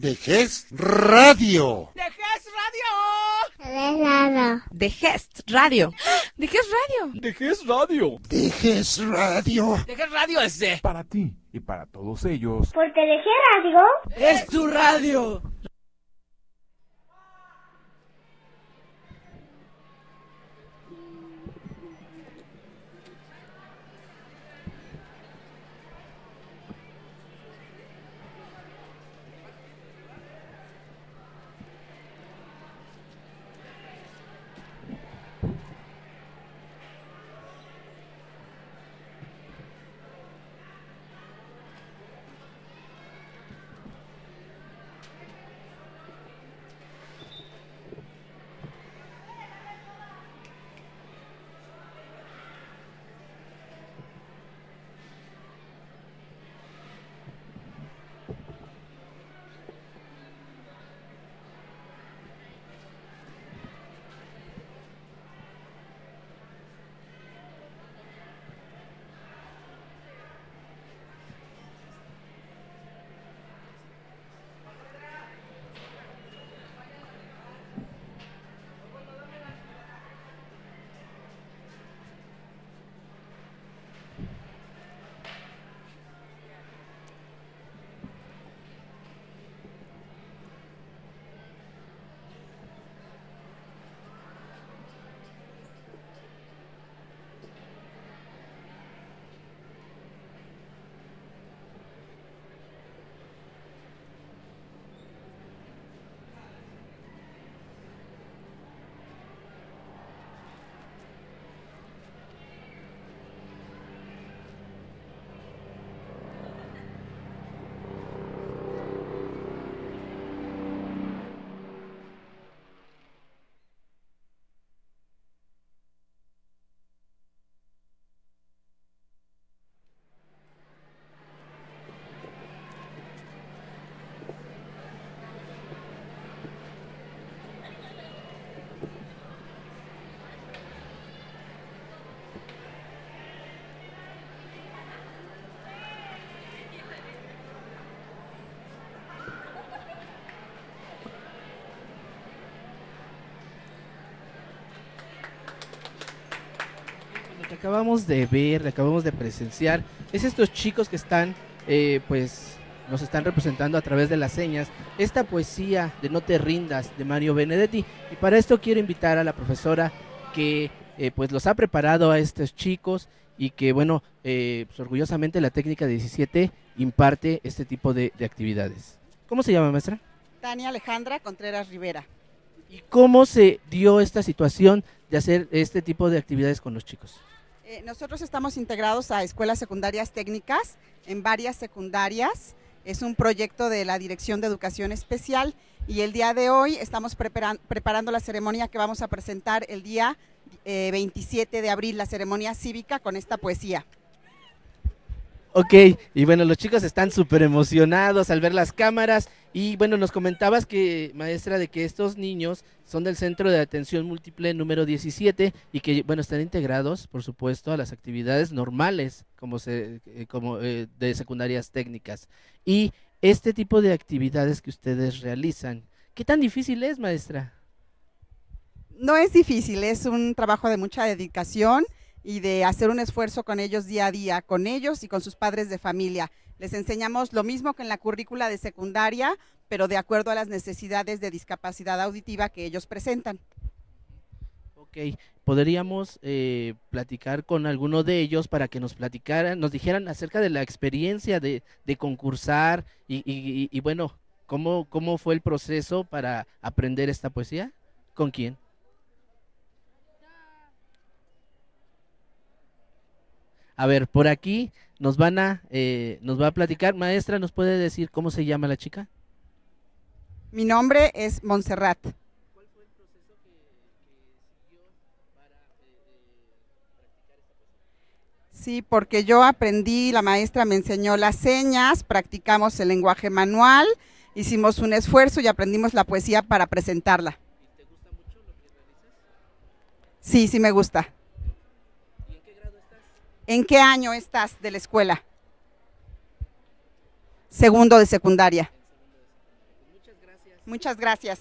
DGES Radio. DGES Radio. DGES Radio. DGES Radio. DGES Radio. DGES Radio. DGES Radio es de... para ti y para todos ellos. Porque DGES Radio es tu radio. Acabamos de ver, acabamos de presenciar, es estos chicos que están, pues, nos están representando a través de las señas, esta poesía de No te rindas, de Mario Benedetti, y para esto quiero invitar a la profesora que, pues, los ha preparado a estos chicos, y que, bueno, pues, orgullosamente la técnica 17 imparte este tipo de actividades. ¿Cómo se llama, maestra? Tania Alejandra Contreras Rivera. ¿Y cómo se dio esta situación de hacer este tipo de actividades con los chicos? Nosotros estamos integrados a escuelas secundarias técnicas, en varias secundarias, es un proyecto de la Dirección de Educación Especial y el día de hoy estamos preparando la ceremonia que vamos a presentar el día 27 de abril, la ceremonia cívica con esta poesía. Ok, y bueno, los chicos están súper emocionados al ver las cámaras y bueno, nos comentabas que, maestra, de que estos niños son del Centro de Atención Múltiple número 17 y que, bueno, están integrados, por supuesto, a las actividades normales como de secundarias técnicas. Y este tipo de actividades que ustedes realizan, ¿qué tan difícil es, maestra? No es difícil, es un trabajo de mucha dedicación y de hacer un esfuerzo con ellos día a día, con ellos y con sus padres de familia. Les enseñamos lo mismo que en la currícula de secundaria, pero de acuerdo a las necesidades de discapacidad auditiva que ellos presentan. Ok, podríamos platicar con alguno de ellos para que nos platicaran, nos dijeran acerca de la experiencia de concursar y bueno, ¿cómo fue el proceso para aprender esta poesía? ¿Con quién? A ver, por aquí nos va a platicar. Maestra, ¿nos puede decir cómo se llama la chica? Mi nombre es Montserrat. ¿Cuál fue el proceso que siguió para practicar esta poesía? Sí, porque yo aprendí, la maestra me enseñó las señas, practicamos el lenguaje manual, hicimos un esfuerzo y aprendimos la poesía para presentarla. ¿Y te gusta mucho lo que realizas? Sí, sí me gusta. ¿En qué año estás de la escuela? Segundo de secundaria. Muchas gracias.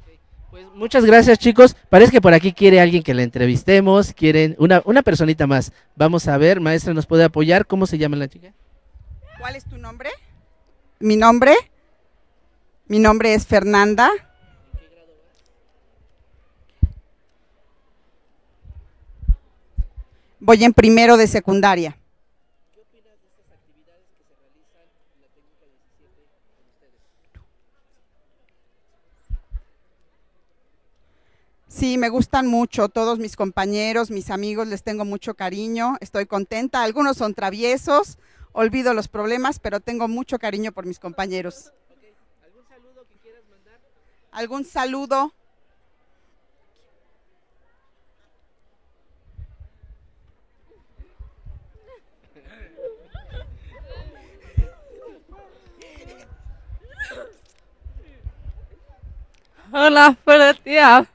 Okay. Pues muchas gracias, chicos. Parece que por aquí quiere alguien que la entrevistemos, quieren una personita más. Vamos a ver, maestra, ¿nos puede apoyar? ¿Cómo se llama la chica? ¿Cuál es tu nombre? Mi nombre. Mi nombre es Fernanda. Voy en primero de secundaria. ¿Qué opinas de estas actividades que se realizan en la técnica 17 con ustedes? Sí, me gustan mucho todos mis compañeros, mis amigos, les tengo mucho cariño, estoy contenta. Algunos son traviesos, olvido los problemas, pero tengo mucho cariño por mis compañeros. Okay. ¿Algún saludo que quieras mandar? ¿Algún saludo? Hola, pero tía.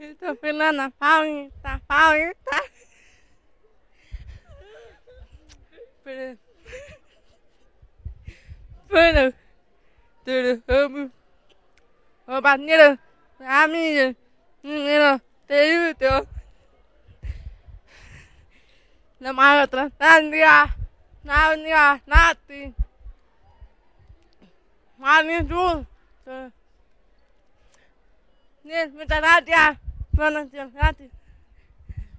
Esta Fernanda Paulita. Pero, compañero, amigo, te ayudo. La madre trasandía, Nadia, Nati, Mani, tú. Muchas gracias.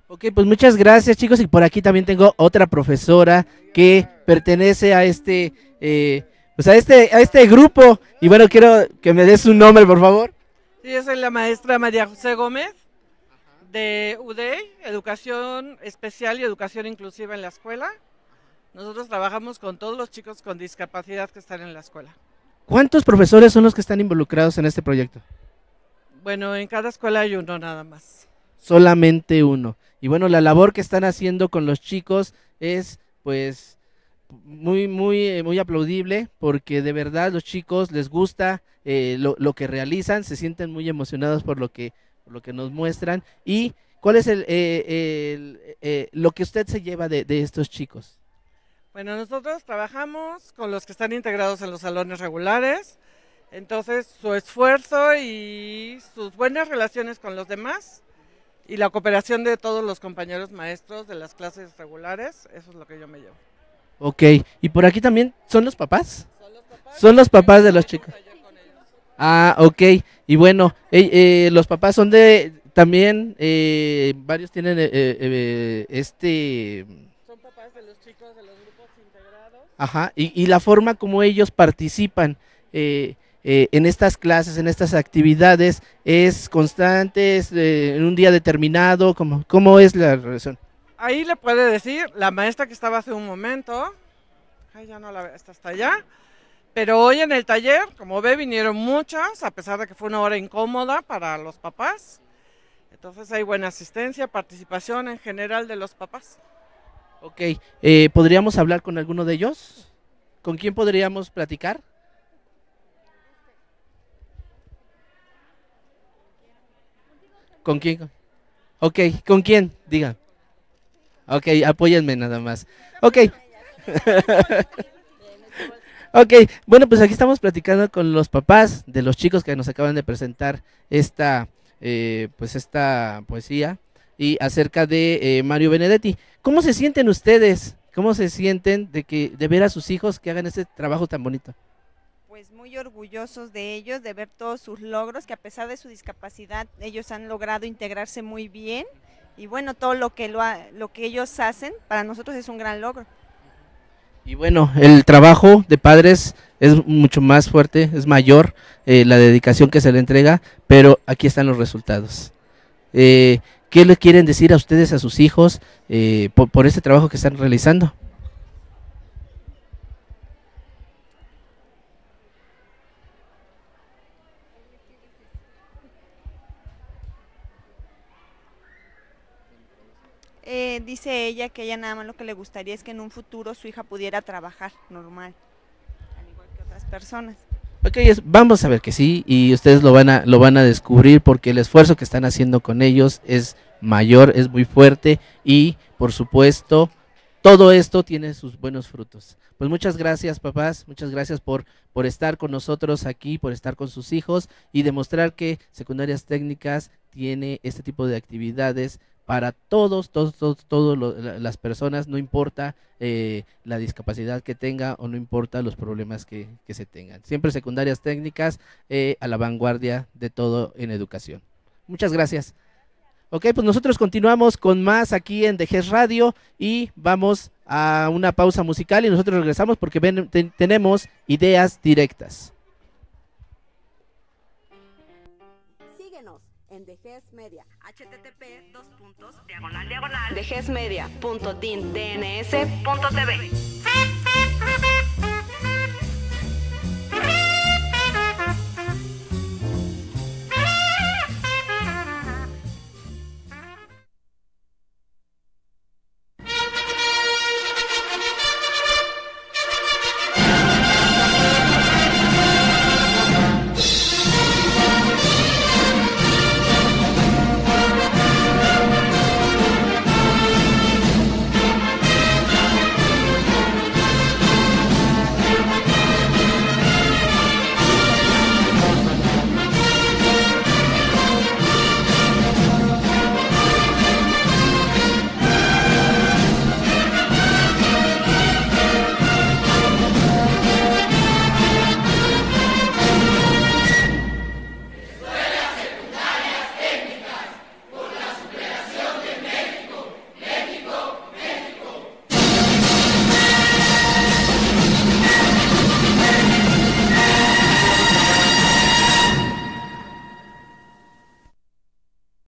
Ok, pues muchas gracias, chicos, y por aquí también tengo otra profesora que pertenece a este grupo, y bueno, quiero que me des su nombre, por favor. Sí, yo soy la maestra María José Gómez de UDEI, Educación Especial y Educación Inclusiva en la escuela. Nosotros trabajamos con todos los chicos con discapacidad que están en la escuela. ¿Cuántos profesores son los que están involucrados en este proyecto? Bueno, en cada escuela hay uno nada más. Solamente uno. Y bueno, la labor que están haciendo con los chicos es pues muy aplaudible, porque de verdad los chicos les gusta lo que realizan, se sienten muy emocionados por lo que nos muestran. ¿Y cuál es lo que usted se lleva de estos chicos? Bueno, nosotros trabajamos con los que están integrados en los salones regulares. Entonces, su esfuerzo y sus buenas relaciones con los demás y la cooperación de todos los compañeros maestros de las clases regulares, eso es lo que yo me llevo. Ok, y por aquí también, ¿son los papás? Son los papás de los chicos. Ah, ok, y bueno, los papás son de, también, varios tienen Son papás de los chicos de los grupos integrados. Ajá, y la forma como ellos participan en estas clases, en estas actividades, ¿es constante, es en un día determinado? ¿Cómo es la relación? Ahí le puede decir la maestra que estaba hace un momento, ay, ya no la veo, está hasta allá, pero hoy en el taller, como ve, vinieron muchas, a pesar de que fue una hora incómoda para los papás, entonces hay buena asistencia, participación en general de los papás. Ok, ¿podríamos hablar con alguno de ellos? ¿Con quién podríamos platicar? ¿Con quién? Ok, ¿con quién? Diga. Ok, apóyenme nada más. Ok. Ok, bueno, pues aquí estamos platicando con los papás de los chicos que nos acaban de presentar esta poesía y acerca de Mario Benedetti. ¿Cómo se sienten ustedes? ¿Cómo se sienten de ver a sus hijos que hagan este trabajo tan bonito? Pues muy orgullosos de ellos, de ver todos sus logros, que a pesar de su discapacidad ellos han logrado integrarse muy bien, y bueno, todo lo que ellos hacen para nosotros es un gran logro. Y bueno, el trabajo de padres es mucho más fuerte, es mayor la dedicación que se le entrega, pero aquí están los resultados. ¿Qué le quieren decir a ustedes, a sus hijos, por este trabajo que están realizando? Dice ella que ella nada más lo que le gustaría es que en un futuro su hija pudiera trabajar normal, al igual que otras personas. Ok, vamos a ver que sí, y ustedes lo van a descubrir, porque el esfuerzo que están haciendo con ellos es mayor, es muy fuerte, y por supuesto todo esto tiene sus buenos frutos. Pues muchas gracias, papás, muchas gracias por estar con nosotros aquí, por estar con sus hijos y demostrar que Secundarias Técnicas tiene este tipo de actividades para todas las personas, no importa la discapacidad que tenga o no importa los problemas que se tengan. Siempre Secundarias Técnicas a la vanguardia de todo en educación. Muchas gracias. Ok, pues nosotros continuamos con más aquí en DGES Radio y vamos a una pausa musical y nosotros regresamos porque tenemos ideas directas. Síguenos en DGES Media. http://dgsmedia.dins.dns.tv